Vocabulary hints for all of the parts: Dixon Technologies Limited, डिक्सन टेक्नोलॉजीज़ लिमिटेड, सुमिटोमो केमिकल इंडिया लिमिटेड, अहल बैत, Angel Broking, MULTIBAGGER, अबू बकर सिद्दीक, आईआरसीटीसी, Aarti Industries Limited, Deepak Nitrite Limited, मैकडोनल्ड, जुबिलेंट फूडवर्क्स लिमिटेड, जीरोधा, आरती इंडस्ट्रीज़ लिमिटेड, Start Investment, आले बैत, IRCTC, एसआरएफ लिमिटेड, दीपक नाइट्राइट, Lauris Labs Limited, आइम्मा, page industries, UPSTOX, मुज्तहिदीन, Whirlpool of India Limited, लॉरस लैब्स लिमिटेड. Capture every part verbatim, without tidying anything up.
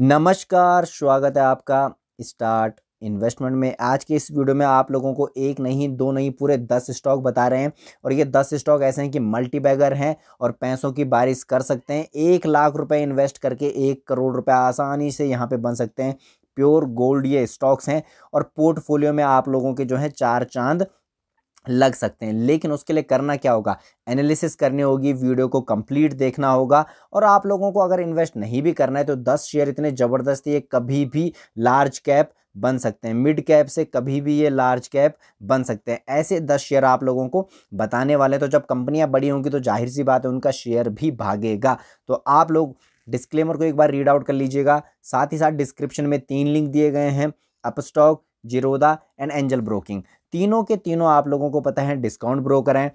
नमस्कार, स्वागत है आपका स्टार्ट इन्वेस्टमेंट में। आज के इस वीडियो में आप लोगों को एक नहीं, दो नहीं, पूरे दस स्टॉक बता रहे हैं और ये दस स्टॉक ऐसे हैं कि मल्टी बैगर हैं और पैसों की बारिश कर सकते हैं। एक लाख रुपए इन्वेस्ट करके एक करोड़ रुपए आसानी से यहाँ पे बन सकते हैं। प्योर गोल्ड ये स्टॉक्स हैं और पोर्टफोलियो में आप लोगों के जो है चार चांद लग सकते हैं। लेकिन उसके लिए करना क्या होगा, एनालिसिस करनी होगी, वीडियो को कंप्लीट देखना होगा। और आप लोगों को अगर इन्वेस्ट नहीं भी करना है तो दस शेयर इतने ज़बरदस्त, ये कभी भी लार्ज कैप बन सकते हैं, मिड कैप से कभी भी ये लार्ज कैप बन सकते हैं। ऐसे दस शेयर आप लोगों को बताने वाले हैं। तो जब कंपनियां बड़ी होंगी तो जाहिर सी बात है उनका शेयर भी भागेगा। तो आप लोग डिस्क्लेमर को एक बार रीड आउट कर लीजिएगा। साथ ही साथ डिस्क्रिप्शन में तीन लिंक दिए गए हैं, Upstox, जीरोधा and Angel broking. तीनों के तीनों आप लोगों को पता है डिस्काउंट ब्रोकर हैं।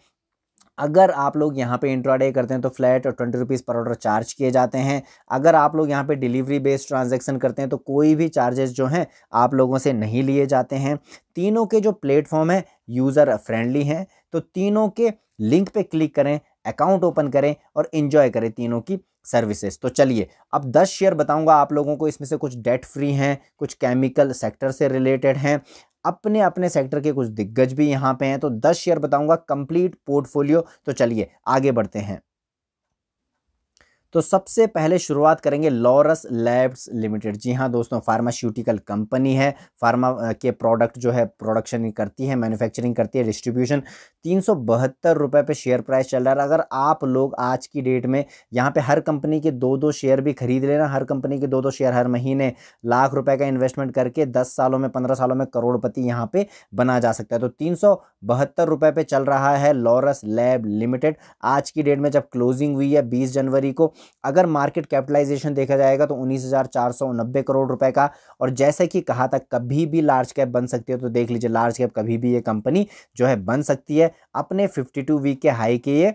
अगर आप लोग यहाँ पे इंट्राडे करते हैं तो फ्लैट और ट्वेंटी रुपीज़ पर ऑर्डर चार्ज किए जाते हैं। अगर आप लोग यहाँ पे डिलीवरी बेस्ड ट्रांजैक्शन करते हैं तो कोई भी चार्जेस जो हैं आप लोगों से नहीं लिए जाते हैं। तीनों के जो प्लेटफॉर्म है यूज़र फ्रेंडली हैं। तो तीनों के लिंक पे क्लिक करें, अकाउंट ओपन करें और इन्जॉय करें तीनों की सर्विसेज। तो चलिए अब दस शेयर बताऊँगा आप लोगों को। इसमें से कुछ डेट फ्री हैं, कुछ केमिकल सेक्टर से रिलेटेड हैं, अपने अपने सेक्टर के कुछ दिग्गज भी यहाँ पे हैं। तो दस शेयर बताऊंगा, कंप्लीट पोर्टफोलियो। तो चलिए आगे बढ़ते हैं। तो सबसे पहले शुरुआत करेंगे लॉरस लैब्स लिमिटेड। जी हाँ दोस्तों, फार्मास्यूटिकल कंपनी है, फार्मा के प्रोडक्ट जो है प्रोडक्शन करती है, मैन्युफैक्चरिंग करती है, डिस्ट्रीब्यूशन। तीन सौ बहत्तर रुपये पे शेयर प्राइस चल रहा है। अगर आप लोग आज की डेट में यहाँ पे हर कंपनी के दो दो शेयर भी खरीद लेना, हर कंपनी के दो दो शेयर हर महीने, लाख रुपये का इन्वेस्टमेंट करके दस सालों में, पंद्रह सालों में करोड़पति यहाँ पे बना जा सकता है। तो तीन सौ बहत्तर रुपये पे चल रहा है लॉरस लैब लिमिटेड आज की डेट में। जब क्लोजिंग हुई है बीस जनवरी को, अगर मार्केट कैपिटलाइजेशन देखा जाएगा तो उन्नीस हज़ार चार सौ नब्बे करोड़ रुपए का। और जैसे कि कहा था कभी भी लार्ज कैप बन सकती है, तो देख लीजिए लार्ज कैप कभी भी ये कंपनी जो है बन सकती है। अपने बावन वीक के हाई के ये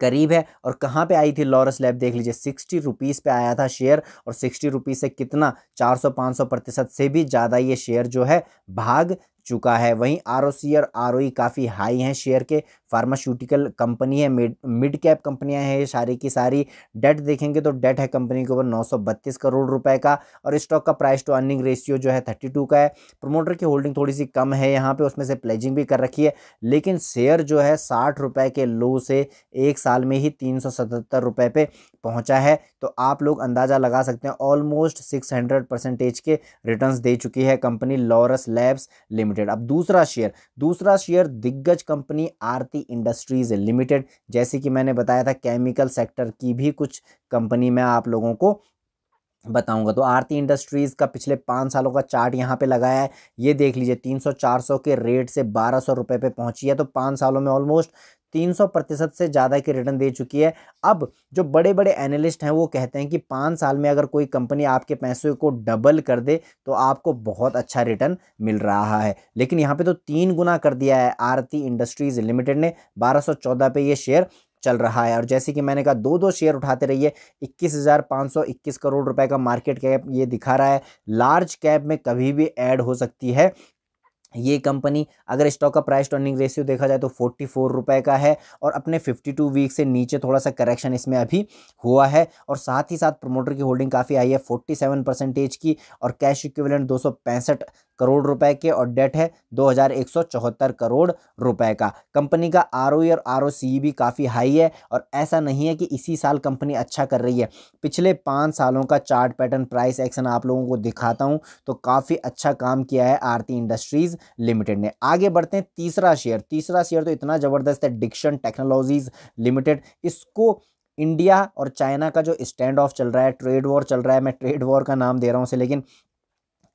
करीब है। और कहाँ पे आई थी लॉरस लैब, देख लीजिए सिक्सटी रुपीज़ पे आया था शेयर और सिक्सटी रुपीज़ से कितना चार सौ पाँच सौ प्रतिशत से भी ज़्यादा ये शेयर जो है भाग चुका है। वहीं आरओसी और आरओई काफ़ी हाई हैं शेयर के। फार्मास्यूटिकल कंपनी है, मिड कैप कंपनियां हैं ये सारी की सारी। डेट देखेंगे तो डेट है कंपनी के ऊपर नौ सौ बत्तीस करोड़ रुपए का। और स्टॉक का प्राइस टू अर्निंग रेशियो जो है बत्तीस का है। प्रोमोटर की होल्डिंग थोड़ी सी कम है यहाँ पे, उसमें से प्लेजिंग भी कर रखी है। लेकिन शेयर जो है साठ रुपये के लो से एक साल में ही तीन सौ सतहत्तर रुपये पे पहुँचा है। तो आप लोग अंदाज़ा लगा सकते हैं ऑलमोस्ट सिक्स हंड्रेड परसेंटेज के रिटर्न दे चुकी है कंपनी लॉरस लैब्स लिमिटेड। अब दूसरा शेयर, दूसरा शेयर दिग्गज कंपनी आरती इंडस्ट्रीज लिमिटेड। जैसे कि मैंने बताया था केमिकल सेक्टर की भी कुछ कंपनी मैं आप लोगों को बताऊंगा। तो आरती इंडस्ट्रीज़ का पिछले पाँच सालों का चार्ट यहाँ पे लगाया है, ये देख लीजिए। तीन सौ चार सौ के रेट से बारह सौ रुपये पे पहुंची है। तो पाँच सालों में ऑलमोस्ट तीन सौ प्रतिशत से ज़्यादा की रिटर्न दे चुकी है। अब जो बड़े बड़े एनालिस्ट हैं वो कहते हैं कि पाँच साल में अगर कोई कंपनी आपके पैसे को डबल कर दे तो आपको बहुत अच्छा रिटर्न मिल रहा है। लेकिन यहाँ पे तो तीन गुना कर दिया है आरती इंडस्ट्रीज़ लिमिटेड ने। बारह सौ चौदह पे ये शेयर चल रहा है। और जैसे कि मैंने कहा दो दो शेयर उठाते रहिए। इक्कीस हज़ार पाँच सौ इक्कीस करोड़ रुपए का मार्केट कैप ये दिखा रहा है। लार्ज कैप में कभी भी ऐड हो सकती है ये कंपनी। अगर स्टॉक का प्राइस टू अर्निंग रेशियो देखा जाए तो चौवालीस रुपए का है। और अपने बावन वीक से नीचे थोड़ा सा करेक्शन इसमें अभी हुआ है। और साथ ही साथ प्रमोटर की होल्डिंग काफ़ी हाई है, सैंतालीस परसेंटेज की। और कैश इक्विवेलेंट दो सौ पैंसठ करोड़ रुपए के। और डेट है दो हज़ार एक सौ चौहत्तर करोड़ रुपए का। कंपनी का आरओई और आरओसीई भी काफ़ी हाई है। और ऐसा नहीं है कि इसी साल कंपनी अच्छा कर रही है, पिछले पाँच सालों का चार्ट पैटर्न, प्राइस एक्शन आप लोगों को दिखाता हूं। तो काफ़ी अच्छा काम किया है आरती इंडस्ट्रीज़ लिमिटेड ने। आगे बढ़ते हैं तीसरा शेयर। तीसरा शेयर तो इतना ज़बरदस्त है, डिक्सन टेक्नोलॉजीज़ लिमिटेड। इसको इंडिया और चाइना का जो स्टैंड ऑफ चल रहा है, ट्रेड वॉर चल रहा है, मैं ट्रेड वॉर का नाम दे रहा हूँ उसे, लेकिन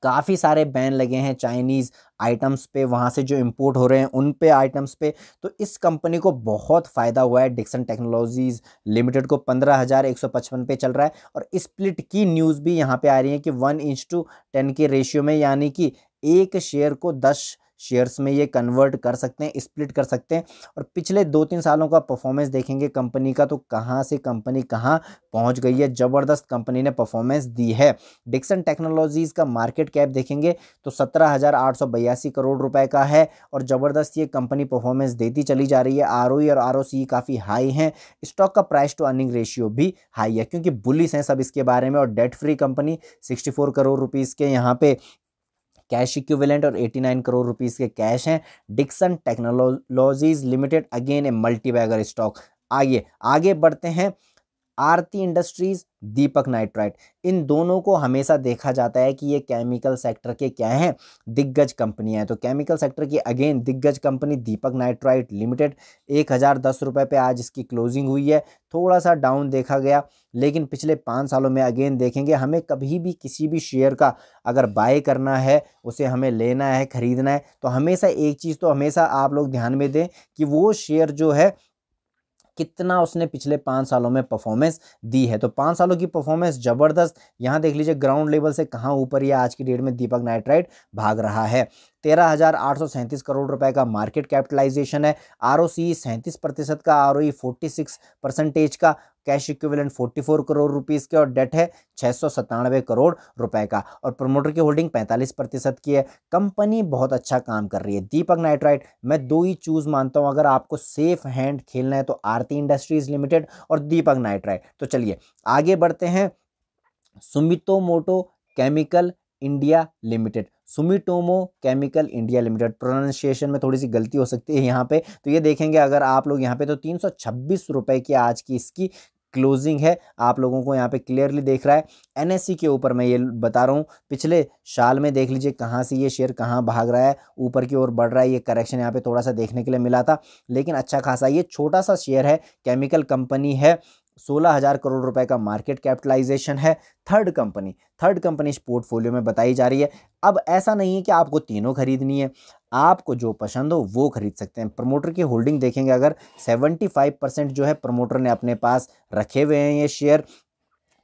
काफ़ी सारे बैन लगे हैं चाइनीज़ आइटम्स पे, वहाँ से जो इंपोर्ट हो रहे हैं उन पे आइटम्स पे। तो इस कंपनी को बहुत फ़ायदा हुआ है। डिक्सन टेक्नोलॉजीज़ लिमिटेड को पंद्रह हज़ार एक सौ पचपन पे चल रहा है। और स्प्लिट की न्यूज़ भी यहाँ पे आ रही है कि वन इंच टू टेन के रेशियो में, यानी कि एक शेयर को दस शेयर्स में ये कन्वर्ट कर सकते हैं, स्प्लिट कर सकते हैं। और पिछले दो तीन सालों का परफॉर्मेंस देखेंगे कंपनी का, तो कहाँ से कंपनी कहाँ पहुँच गई है, ज़बरदस्त कंपनी ने परफॉर्मेंस दी है। डिक्सन टेक्नोलॉजीज़ का मार्केट कैप देखेंगे तो सत्रह हज़ार आठ सौ बयासी करोड़ रुपए का है और ज़बरदस्त ये कंपनी परफॉर्मेंस देती चली जा रही है। आरओई और आरओसी काफ़ी हाई हैं, स्टॉक का प्राइस टू अर्निंग रेशियो भी हाई है क्योंकि बुलिश हैं सब इसके बारे में। और debt free company sixty four crore rupees के यहाँ पे कैश इक्विवेलेंट और नवासी करोड़ रुपीज़ के कैश हैं। डिक्सन टेक्नोलॉजीज़ लिमिटेड again a multibagger stock. आइए आगे बढ़ते हैं, आरती इंडस्ट्रीज़, दीपक नाइट्राइट, इन दोनों को हमेशा देखा जाता है कि ये केमिकल सेक्टर के क्या हैं, दिग्गज कंपनियां हैं। तो केमिकल सेक्टर की अगेन दिग्गज कंपनी दीपक नाइट्राइट लिमिटेड एक हज़ार दस रुपये पे आज इसकी क्लोजिंग हुई है, थोड़ा सा डाउन देखा गया, लेकिन पिछले पाँच सालों में अगेन देखेंगे हमें कभी भी किसी भी शेयर का अगर बाय करना है, उसे हमें लेना है, ख़रीदना है, तो हमेशा एक चीज़ तो हमेशा आप लोग ध्यान में दें कि वो शेयर जो है कितना उसने पिछले पाँच सालों में परफॉर्मेंस दी है। तो पाँच सालों की परफॉर्मेंस ज़बरदस्त, यहाँ देख लीजिए ग्राउंड लेवल से कहाँ ऊपर ये आज की डेट में दीपक नाइट्राइट भाग रहा है। तेरह हज़ार आठ सौ सैंतीस करोड़ रुपए का मार्केट कैपिटलाइजेशन है। आरओसी सैंतीस प्रतिशत का, आरओई फोर्टी सिक्स परसेंटेज का, कैश इक्विवेलेंट चौवालीस करोड़ रुपीस के और डेट है छः सौ सत्तानवे करोड़ रुपए का और प्रमोटर की होल्डिंग पैंतालीस प्रतिशत की है। कंपनी बहुत अच्छा काम कर रही है दीपक नाइट्राइट। मैं दो ही चूज़ मानता हूं, अगर आपको सेफ हैंड खेलना है तो आरती इंडस्ट्रीज़ लिमिटेड और दीपक नाइट्राइट। तो चलिए आगे बढ़ते हैं, Sumitomo Chemical India Limited, सुमिटोमो केमिकल इंडिया लिमिटेड, pronunciation में थोड़ी सी गलती हो सकती है यहाँ पे, तो ये देखेंगे अगर आप लोग यहाँ पे तो तीन सौ छब्बीस रुपये की आज की इसकी क्लोजिंग है, आप लोगों को यहाँ पे क्लियरली देख रहा है। एनएससी के ऊपर मैं ये बता रहा हूँ, पिछले साल में देख लीजिए कहाँ से ये शेयर कहाँ भाग रहा है, ऊपर की ओर बढ़ रहा है। ये करेक्शन यहाँ पे थोड़ा सा देखने के लिए मिला था, लेकिन अच्छा खासा ये छोटा सा शेयर है, केमिकल कंपनी है, सोलह हज़ार करोड़ रुपए का मार्केट कैपिटलाइजेशन है। थर्ड कंपनी थर्ड कंपनी इस पोर्टफोलियो में बताई जा रही है। अब ऐसा नहीं है कि आपको तीनों खरीदनी है, आपको जो पसंद हो वो खरीद सकते हैं। प्रमोटर की होल्डिंग देखेंगे अगर पचहत्तर परसेंट जो है प्रमोटर ने अपने पास रखे हुए हैं ये शेयर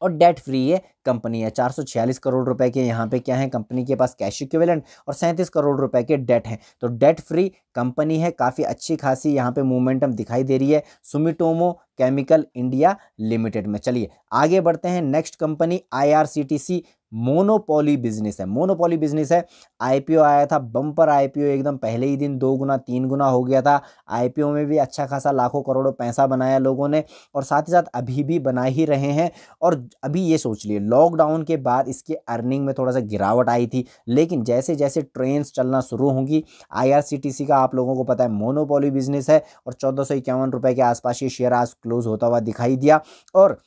और डेट फ्री ये कंपनी है। चार सौ छियालीस करोड़ रुपए के यहाँ पे क्या है कंपनी के पास कैश इक्विवेलेंट और सैंतीस करोड़ रुपए के डेट हैं, तो डेट फ्री कंपनी है, काफ़ी अच्छी खासी यहाँ पे मोमेंटम दिखाई दे रही है सुमिटोमो केमिकल इंडिया लिमिटेड में। चलिए आगे बढ़ते हैं, next company I R C T C, monopoly business है, मोनोपोली बिजनेस है। आईपीओ आया था, बम्पर आईपीओ एकदम पहले ही दिन दो गुना तीन गुना हो गया था। आईपीओ में भी अच्छा खासा लाखों करोड़ों पैसा बनाया लोगों ने और साथ ही साथ अभी भी बना ही रहे हैं। और अभी ये सोच लिए लॉकडाउन के बाद इसके अर्निंग में थोड़ा सा गिरावट आई थी, लेकिन जैसे जैसे ट्रेन्स चलना शुरू होंगी, आईआरसीटीसी का आप लोगों को पता है मोनोपोली बिजनेस है और चौदह सौ इक्यावन रुपये के आसपास ये शेयर आज क्लोज होता हुआ दिखाई दिया और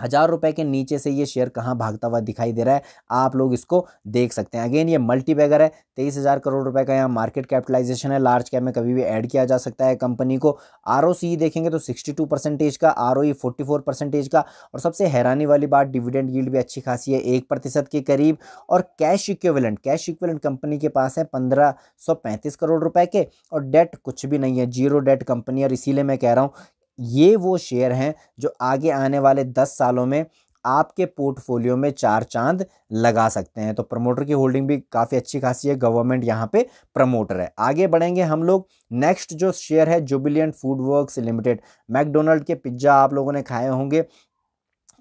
हज़ार रुपए के नीचे से ये शेयर कहाँ भागता हुआ दिखाई दे रहा है, आप लोग इसको देख सकते हैं। अगेन ये मल्टीबैगर है, तेईस हज़ार करोड़ रुपए का यहाँ मार्केट कैपिटलाइजेशन है, लार्ज कैप में कभी भी ऐड किया जा सकता है कंपनी को। आरओसी देखेंगे तो बासठ परसेंटेज का, आरओई चौवालीस परसेंटेज का और सबसे हैरानी वाली बात डिविडेंड यील्ड भी अच्छी खासी है, एक प्रतिशत के करीब। और cash equivalent cash equivalent company के पास है पंद्रह सौ पैंतीस करोड़ रुपए के और डेट कुछ भी नहीं है, जीरो डेट कंपनी है। और इसीलिए मैं कह रहा हूँ ये वो शेयर हैं जो आगे आने वाले दस सालों में आपके पोर्टफोलियो में चार चांद लगा सकते हैं। तो प्रमोटर की होल्डिंग भी काफ़ी अच्छी खासी है, गवर्नमेंट यहाँ पे प्रमोटर है। आगे बढ़ेंगे हम लोग, नेक्स्ट जो शेयर है जुबिलेंट फूडवर्क्स लिमिटेड। मैकडोनल्ड के पिज्ज़ा आप लोगों ने खाए होंगे,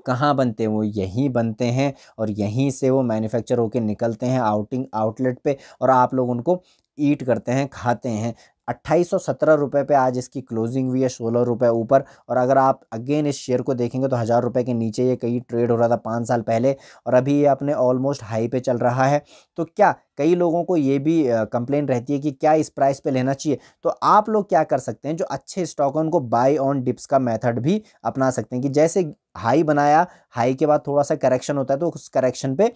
कहाँ बनते हैं वो, यहीं बनते हैं और यहीं से वो मैन्युफैक्चर होकर निकलते हैं आउटिंग आउटलेट पे और आप लोग उनको ईट करते हैं, खाते हैं। अट्ठाईस सौ सत्रह रुपये पे आज इसकी क्लोजिंग हुई है, सोलह रुपये ऊपर। और अगर आप अगेन इस शेयर को देखेंगे तो हज़ार रुपये के नीचे ये कहीं ट्रेड हो रहा था पाँच साल पहले और अभी ये अपने ऑलमोस्ट हाई पे चल रहा है। तो क्या कई लोगों को ये भी कंप्लेन रहती है कि क्या इस प्राइस पे लेना चाहिए, तो आप लोग क्या कर सकते हैं, जो अच्छे स्टॉक हैं उनको बाय ऑन डिप्स का मेथड भी अपना सकते हैं कि जैसे हाई बनाया, हाई के बाद थोड़ा सा करेक्शन होता है तो उस करेक्शन पर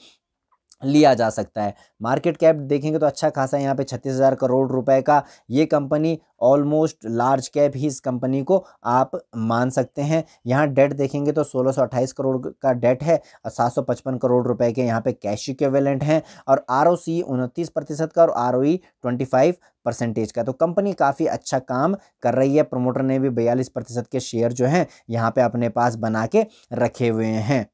लिया जा सकता है। मार्केट कैप देखेंगे तो अच्छा खासा यहाँ पे छत्तीस हज़ार करोड़ रुपए का ये कंपनी, ऑलमोस्ट लार्ज कैप ही इस कंपनी को आप मान सकते हैं। यहाँ डेट देखेंगे तो सोलह सौ अट्ठाईस करोड़ का डेट है और सात सौ पचपन करोड़ रुपए के यहाँ पे कैश इक्विवेलेंट हैं और आरओसी उनतीस प्रतिशत का और आरओई ट्वेंटी फाइव परसेंटेज का। तो कंपनी काफ़ी अच्छा काम कर रही है। प्रमोटर ने भी बयालीस प्रतिशत के शेयर जो हैं यहाँ पर अपने पास बना के रखे हुए हैं।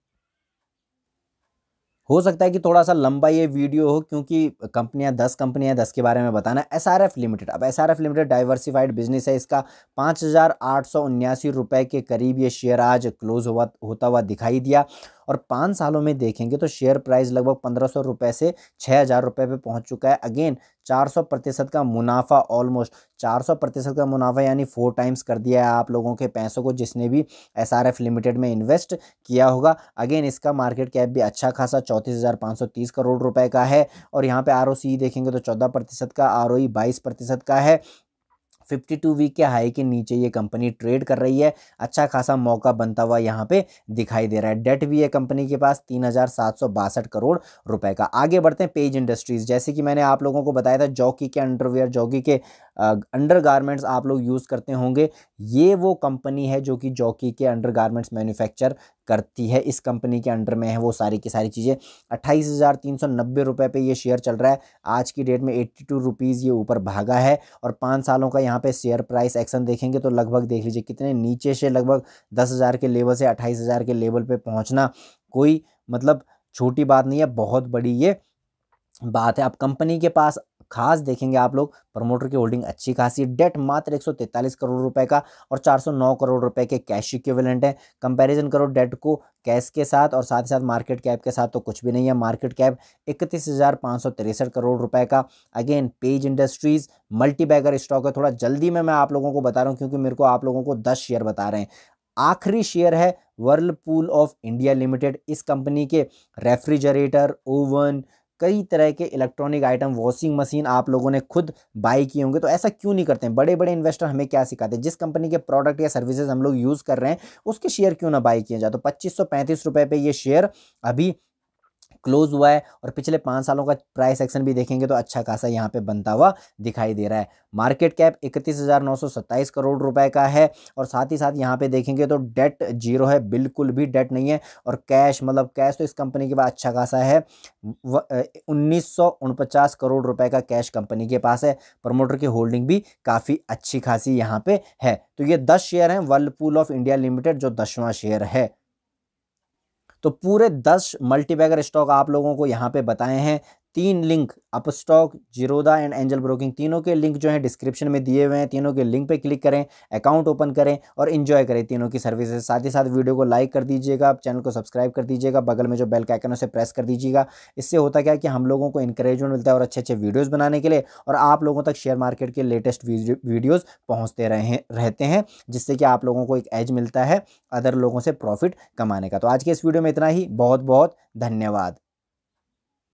हो सकता है कि थोड़ा सा लंबा ये वीडियो हो क्योंकि कंपनियां दस कंपनियां दस के बारे में बताना। एसआरएफ लिमिटेड, अब एसआरएफ लिमिटेड डाइवर्सिफाइड बिजनेस है इसका। पाँच हज़ार आठ सौ उन्यासी रुपये के करीब ये शेयर आज क्लोज हुआ होता हुआ दिखाई दिया और पाँच सालों में देखेंगे तो शेयर प्राइस लगभग पंद्रह सौ रुपये से छः हज़ार रुपये पर पहुँच चुका है। अगेन चार सौ प्रतिशत का मुनाफा, ऑलमोस्ट चार सौ प्रतिशत का मुनाफा यानी फोर टाइम्स कर दिया है आप लोगों के पैसों को जिसने भी एसआरएफ लिमिटेड में इन्वेस्ट किया होगा। अगेन इसका मार्केट कैप भी अच्छा खासा चौंतीस हज़ार पाँच सौ तीस करोड़ रुपए का है और यहाँ पे आरओसी देखेंगे तो चौदह प्रतिशत का, आरओई बाईस प्रतिशत का है। बावन वीक के हाई के नीचे ये कंपनी ट्रेड कर रही है, अच्छा खासा मौका बनता हुआ यहाँ पे दिखाई दे रहा है। डेट भी है कंपनी के पास तीन हज़ार सात सौ बासठ करोड़ रुपए का। आगे बढ़ते हैं पेज इंडस्ट्रीज़। जैसे कि मैंने आप लोगों को बताया था जॉकी के अंडरवेयर, जॉकी के अंडर गारमेंट्स आप लोग यूज़ करते होंगे, ये वो कंपनी है जो कि जॉकी के अंडर गारमेंट्स मैन्युफैक्चर करती है। इस कंपनी के अंडर में है वो सारी की सारी चीज़ें। अट्ठाईस हज़ार तीन सौ नब्बे रुपये पर यह शेयर चल रहा है आज की डेट में, एट्टी टू रुपीज़ ये ऊपर भागा है और पाँच सालों का यहाँ पे शेयर प्राइस एक्शन देखेंगे तो लगभग देख लीजिए कितने नीचे से, लगभग दस हज़ार के लेवल से अट्ठाईस हज़ार के लेवल पे पहुँचना कोई मतलब छोटी बात नहीं है, बहुत बड़ी ये बात है। अब कंपनी के पास खास देखेंगे आप लोग प्रमोटर की होल्डिंग अच्छी खासी, डेट मात्र एक सौ तैंतालीस करोड़ रुपए का और चार सौ नौ करोड़ रुपए के कैश इक्विवेलेंट है। कंपैरिजन करो डेट को कैश के साथ और साथ ही साथ मार्केट कैप के साथ तो कुछ भी नहीं है। मार्केट कैप इकतीस हज़ार पाँच सौ तिरसठ करोड़ रुपए का। Again Page Industries multibagger stock है। थोड़ा जल्दी में मैं आप लोगों को बता रहा हूँ क्योंकि मेरे को आप लोगों को दस शेयर बता रहे हैं। आखिरी शेयर है वर्लपूल ऑफ इंडिया लिमिटेड। इस कंपनी के रेफ्रिजरेटर, ओवन, कई तरह के इलेक्ट्रॉनिक आइटम, वॉशिंग मशीन आप लोगों ने खुद बाई किए होंगे, तो ऐसा क्यों नहीं करते हैं? बड़े बड़े इन्वेस्टर हमें क्या सिखाते हैं, जिस कंपनी के प्रोडक्ट या सर्विसेज हम लोग यूज़ कर रहे हैं उसके शेयर क्यों ना बाई किए जाए। तो पच्चीस सौ पैंतीस रुपये पर ये शेयर अभी क्लोज हुआ है और पिछले पाँच सालों का प्राइस एक्शन भी देखेंगे तो अच्छा खासा यहाँ पे बनता हुआ दिखाई दे रहा है। मार्केट कैप इकतीस हज़ार नौ सौ सत्ताईस करोड़ रुपए का है और साथ ही साथ यहाँ पे देखेंगे तो डेट जीरो है, बिल्कुल भी डेट नहीं है और कैश मतलब कैश तो इस कंपनी के पास अच्छा खासा है, उन्नीस सौ उनपचास करोड़ रुपए का कैश कंपनी के पास है। प्रमोटर की होल्डिंग भी काफ़ी अच्छी खासी यहाँ पे है। तो ये दस शेयर हैं वर्लपूल ऑफ इंडिया लिमिटेड जो दसवां शेयर है। तो पूरे दस मल्टीबैगर स्टॉक आप लोगों को यहाँ पे बताए हैं। तीन link Upstox, जीरोधा and Angel broking, तीनों के लिंक जो है डिस्क्रिप्शन में दिए हुए हैं। तीनों के लिंक पे क्लिक करें, अकाउंट ओपन करें और एंजॉय करें तीनों की सर्विसेज। साथ ही साथ वीडियो को लाइक कर दीजिएगा, चैनल को सब्सक्राइब कर दीजिएगा, बगल में जो बेल का आइकन उसे प्रेस कर दीजिएगा। इससे होता क्या है कि हम लोगों को इंकरेजमेंट मिलता है और अच्छे अच्छे वीडियोज़ बनाने के लिए और आप लोगों तक शेयर मार्केट के लेटेस्ट वीडियोज़ पहुँचते रहते हैं जिससे कि आप लोगों को एक एज मिलता है अदर लोगों से प्रॉफिट कमाने का। तो आज के इस वीडियो में इतना ही, बहुत बहुत धन्यवाद।